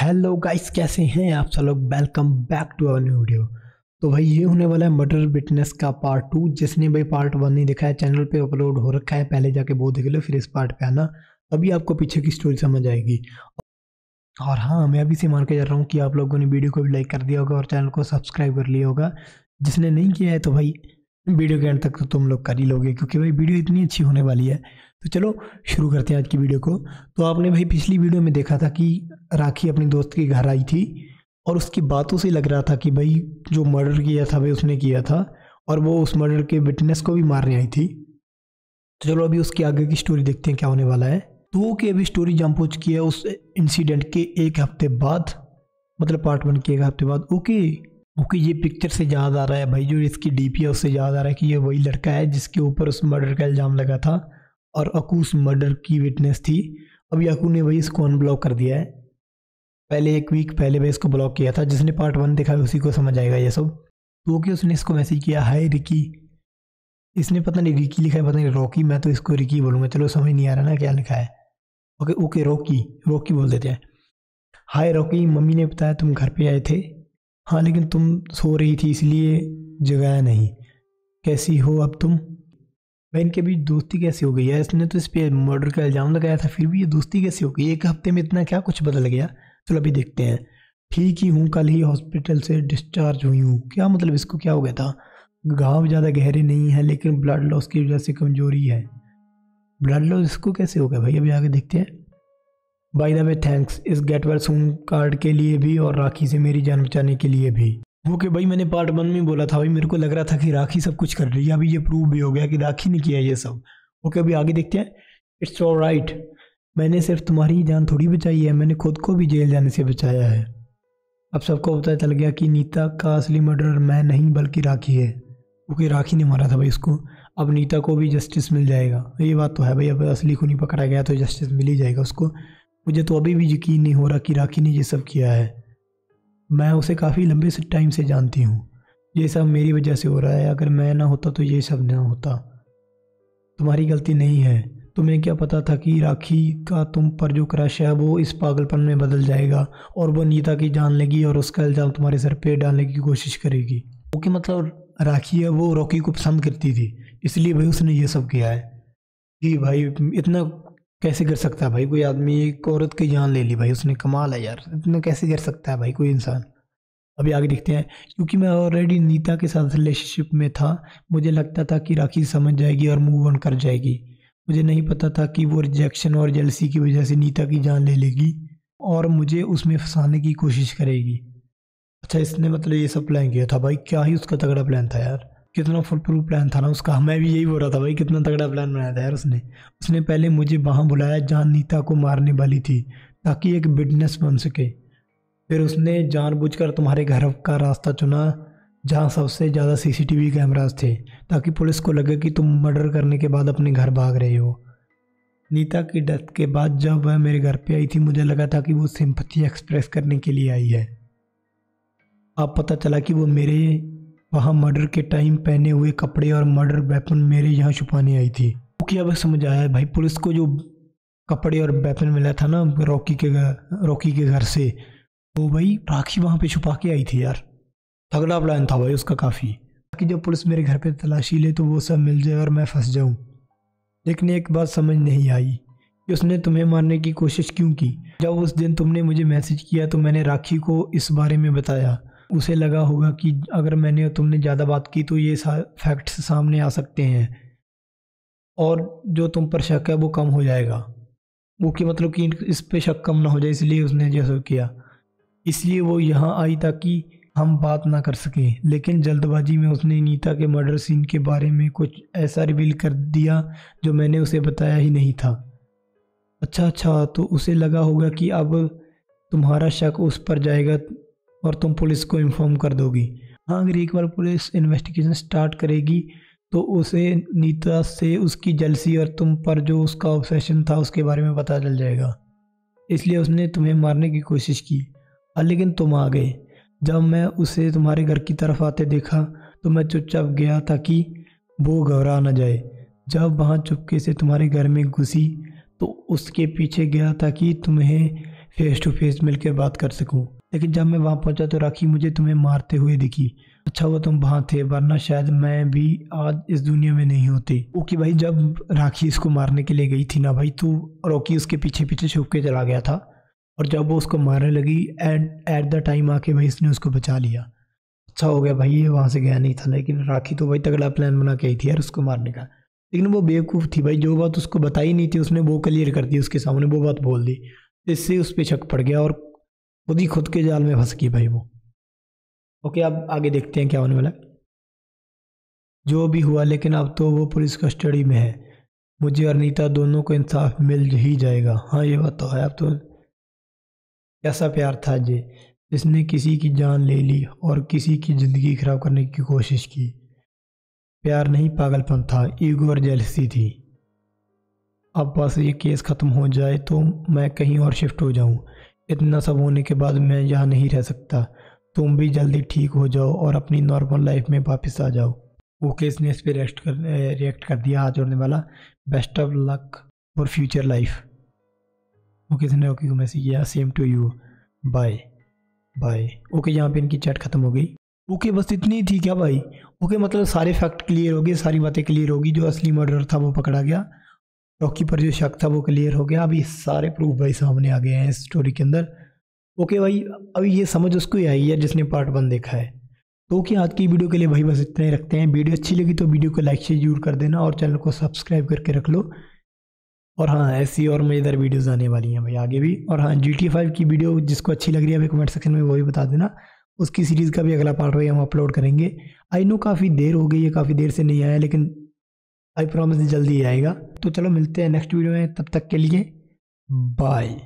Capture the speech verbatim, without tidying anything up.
Hello guys, कैसे हैं आप सब लोग। Welcome back to our new video. तो भाई ये होने वाला है मर्डर विटनेस का पार्ट टू। जिसने भाई पार्ट वन नहीं देखा है, चैनल पे अपलोड हो रखा है, पहले जाके वो देख लो, फिर इस पार्ट पे आना, तभी आपको पीछे की स्टोरी समझ आएगी। और हाँ, मैं अभी से मान के जा रहा हूँ कि आप लोगों ने वीडियो को भी लाइक कर दिया होगा और चैनल को सब्सक्राइब कर लिया होगा। जिसने नहीं किया है तो भाई वीडियो के एंड तक तो तुम लोग कर ही लोगे, क्योंकि भाई वीडियो इतनी अच्छी होने वाली है। तो चलो शुरू करते हैं आज की वीडियो को। तो आपने भाई पिछली वीडियो में देखा था कि राखी अपने दोस्त के घर आई थी और उसकी बातों से लग रहा था कि भाई जो मर्डर किया था भाई उसने किया था, और वो उस मर्डर के विटनेस को भी मारने आई थी। तो चलो अभी उसकी आगे की स्टोरी देखते हैं क्या होने वाला है। तो वो कि अभी स्टोरी जंप हो चुकी है उस इंसिडेंट के एक हफ्ते बाद, मतलब पार्ट वन के एक हफ्ते बाद। ओके ओके ये पिक्चर से याद आ रहा है भाई, जो इसकी डी पी है उससे याद आ रहा है कि ये वही लड़का है जिसके ऊपर उस मर्डर का इल्ज़ाम लगा था और अकू उस मर्डर की विटनेस थी। अभी अकू ने भाई इसको अनब्लॉक कर दिया है, पहले एक वीक पहले भाई इसको ब्लॉक किया था। जिसने पार्ट वन देखा है उसी को समझ आएगा ये सब। तो ओके उसने इसको मैसेज किया, हाय रिकी। इसने पता नहीं रिकी लिखा है, पता नहीं रॉकी, मैं तो इसको रिकी बोलूँगा, चलो समझ नहीं आ रहा ना क्या लिखा है। ओके ओके रॉकी रॉकी बोल देते हैं। हाय रॉकी, मम्मी ने बताया तुम घर पर आए थे, हाँ लेकिन तुम सो रही थी इसलिए जगाया नहीं। कैसी हो अब तुम। भाई इनके बीच दोस्ती कैसे हो गई है। इसने तो इस पर मर्डर का इल्ज़ाम लगाया था, फिर भी ये दोस्ती कैसे हो गई। एक हफ्ते में इतना क्या कुछ बदल गया। चलो अभी देखते हैं। ठीक ही हूँ, कल ही हॉस्पिटल से डिस्चार्ज हुई हूँ। क्या मतलब, इसको क्या हो गया था। घाव ज़्यादा गहरे नहीं है लेकिन ब्लड लॉस की वजह से कमज़ोरी है। ब्लड लॉस इसको कैसे हो गया भाई, अभी आगे देखते हैं। बाय द वे थैंक्स इस गेट वेल सून कार्ड के लिए भी और राखी से मेरी जान बचाने के लिए भी। ओके भाई मैंने पार्ट वन में बोला था भाई, मेरे को लग रहा था कि राखी सब कुछ कर रही है। अभी ये प्रूव भी हो गया कि राखी ने किया ये सब। ओके अभी आगे देखते हैं। इट्स ऑलराइट, मैंने सिर्फ तुम्हारी जान थोड़ी बचाई है, मैंने खुद को भी जेल जाने से बचाया है। अब सबको पता चल गया कि नीता का असली मर्डर मैं नहीं बल्कि राखी है। ओके राखी ने मारा था भाई इसको, अब नीता को भी जस्टिस मिल जाएगा। ये बात तो है भाई, अब असली खूनी पकड़ा गया तो जस्टिस मिल ही जाएगा उसको। मुझे तो अभी भी यकीन नहीं हो रहा कि राखी ने ये सब किया है। मैं उसे काफ़ी लंबे से टाइम से जानती हूँ, ये सब मेरी वजह से हो रहा है, अगर मैं ना होता तो ये सब ना होता। तुम्हारी गलती नहीं है, तुम्हें क्या पता था कि राखी का तुम पर जो क्रश है वो इस पागलपन में बदल जाएगा और वो नीता की जान लेगी और उसका इल्ज़ाम तुम्हारे सर पे डालने की कोशिश करेगी। ओके मतलब राखी है वो रॉकी को पसंद करती थी, इसलिए भाई उसने ये सब किया है। जी भाई इतना कैसे कर सकता है भाई कोई आदमी, एक औरत की जान ले ली भाई उसने, कमाल है यार, इतना कैसे कर सकता है भाई कोई इंसान। अभी आगे देखते हैं। क्योंकि मैं ऑलरेडी नीता के साथ रिलेशनशिप में था, मुझे लगता था कि राखी समझ जाएगी और मूव ऑन कर जाएगी। मुझे नहीं पता था कि वो रिजेक्शन और जेलसी की वजह से नीता की जान ले लेगी और मुझे उसमें फंसाने की कोशिश करेगी। अच्छा इसने मतलब ये सब प्लान किया था भाई, क्या ही उसका तगड़ा प्लान था यार, कितना फुल प्रूफ प्लान था ना उसका। मैं भी यही बोल रहा था भाई, कितना तगड़ा प्लान बनाया था यार उसने। उसने पहले मुझे वहाँ बुलाया जान नीता को मारने वाली थी ताकि एक बिजनेस बन सके, फिर उसने जानबूझकर तुम्हारे घर का रास्ता चुना जहाँ सबसे ज़्यादा सीसीटीवी कैमरास थे ताकि पुलिस को लगे कि तुम मर्डर करने के बाद अपने घर भाग रहे हो। नीता की डेथ के बाद जब वह मेरे घर पर आई थी मुझे लगा था कि वो सिंपैथी एक्सप्रेस करने के लिए आई है। अब पता चला कि वो मेरे वहाँ मर्डर के टाइम पहने हुए कपड़े और मर्डर वेपन मेरे यहाँ छुपाने आई थी। ओके अब समझ आया है भाई, पुलिस को जो कपड़े और वेपन मिला था ना रॉकी के घर रॉकी के घर से, वो भाई राखी वहाँ पे छुपा के आई थी यार। तगड़ा प्लान था भाई उसका काफ़ी, ताकि जब पुलिस मेरे घर पे तलाशी ले तो वो सब मिल जाए और मैं फंस जाऊँ। लेकिन एक बात समझ नहीं आई कि उसने तुम्हें मारने की कोशिश क्यों की। जब उस दिन तुमने मुझे मैसेज किया तो मैंने राखी को इस बारे में बताया, उसे लगा होगा कि अगर मैंने और तुमने ज़्यादा बात की तो ये फैक्ट्स सामने आ सकते हैं और जो तुम पर शक है वो कम हो जाएगा। वो कि मतलब कि इस पे शक कम ना हो जाए, इसलिए उसने जैसा किया। इसलिए वो यहाँ आई ताकि हम बात ना कर सकें, लेकिन जल्दबाजी में उसने नीता के मर्डर सीन के बारे में कुछ ऐसा रिवील कर दिया जो मैंने उसे बताया ही नहीं था। अच्छा अच्छा तो उसे लगा होगा कि अब तुम्हारा शक उस पर जाएगा और तुम पुलिस को इन्फॉर्म कर दोगी। हाँ अगर एक बार पुलिस इन्वेस्टिगेशन स्टार्ट करेगी तो उसे नीता से उसकी जेलसी और तुम पर जो उसका ऑब्सेशन था उसके बारे में पता चल जाएगा, इसलिए उसने तुम्हें मारने की कोशिश की। लेकिन तुम आ गए। जब मैं उसे तुम्हारे घर की तरफ आते देखा तो मैं चुपचाप गया ताकि वो घबरा ना जाए। जब वहाँ चुपके से तुम्हारे घर में घुसी तो उसके पीछे गया ताकि तुम्हें फेस टू फेस मिलकर बात कर सकूं। लेकिन जब मैं वहां पहुंचा तो राखी मुझे तुम्हें मारते हुए दिखी। अच्छा हुआ तुम वहां थे, वरना शायद मैं भी आज इस दुनिया में नहीं होते। ओके भाई, जब राखी इसको मारने के लिए गई थी ना भाई, तो रॉकी उसके पीछे पीछे छुप के चला गया था, और जब वो उसको मारने लगी एट एट द टाइम आके भाई इसने उसको बचा लिया। अच्छा हो गया भाई ये वहाँ से गया नहीं था, लेकिन राखी तो भाई तगड़ा प्लान बना के आई थी यार उसको मारने का। लेकिन वो बेवकूफ़ थी भाई, जो बात उसको बताई नहीं थी उसने वो क्लियर कर दी उसके सामने, वो बात बोल दी, इससे उस पर शक पड़ गया और खुद ही खुद के जाल में फंस गई भाई वो। ओके अब आगे देखते हैं क्या होने वाला है। जो भी हुआ लेकिन अब तो वो पुलिस कस्टडी में है, मुझे और नीता दोनों को इंसाफ मिल ही जाएगा। हाँ ये बात तो है। अब तो कैसा प्यार था ये, जिसने किसी की जान ले ली और किसी की ज़िंदगी खराब करने की कोशिश की। प्यार नहीं पागलपन था, ईगो और जेलसी थी। अब बस ये केस ख़त्म हो जाए तो मैं कहीं और शिफ्ट हो जाऊं। इतना सब होने के बाद मैं यहाँ नहीं रह सकता। तुम भी जल्दी ठीक हो जाओ और अपनी नॉर्मल लाइफ में वापस आ जाओ। वो केस ने इस पर रिएक्ट कर रिएक्ट कर दिया हाथ जोड़ने वाला। Best of luck for future life. वो किसी ने ओके को मैसेज किया, same to you, bye bye. Okay यहाँ पे इनकी चैट खत्म हो गई। ओके बस इतनी थी क्या भाई? ओके मतलब सारे फैक्ट क्लियर हो गए, सारी बातें क्लियर होगी। जो असली मर्डर था वो पकड़ा गया, रॉकी पर जो शक था वो क्लियर हो गया। अभी सारे प्रूफ भाई सामने आ गए हैं इस स्टोरी के अंदर। ओके भाई अभी ये समझ उसको ही आई है जिसने पार्ट वन देखा है। तो ओके आज की वीडियो के लिए भाई बस इतना ही रखते हैं। वीडियो अच्छी लगी तो वीडियो को लाइक शेयर जरूर कर देना और चैनल को सब्सक्राइब करके रख लो। और हाँ ऐसी और मज़ेदार वीडियोज़ आने वाली हैं भाई आगे भी। और हाँ जी टी ए फाइव की वीडियो जिसको अच्छी लग रही है अभी कमेंट सेक्शन में वो भी बता देना। उसकी सीरीज़ का भी अगला पार्ट भाई हम अपलोड करेंगे। आई नो काफ़ी देर हो गई है, काफ़ी देर से नहीं आया, लेकिन आई प्रॉमिस जल्दी आएगा। तो चलो मिलते हैं नेक्स्ट वीडियो में, तब तक के लिए बाय।